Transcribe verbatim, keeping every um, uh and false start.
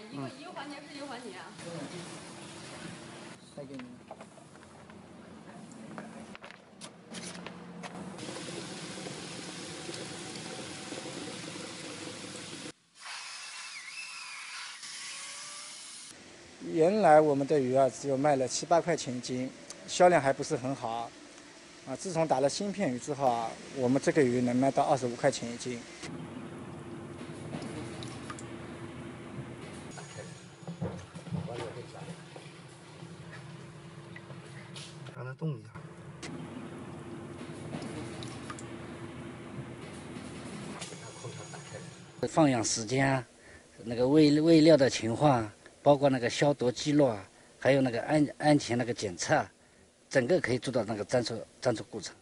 点，一个、嗯、一个环节是一个环节啊。再给你。原来我们的鱼啊，只有卖了七八块钱一斤，销量还不是很好。 啊，自从打了芯片鱼之后啊，我们这个鱼能卖到二十五块钱一斤。让它动一下。放养时间啊，那个喂喂料的情况啊，包括那个消毒记录啊，还有那个安安全那个检测。 整个可以做到那个专注专注过程。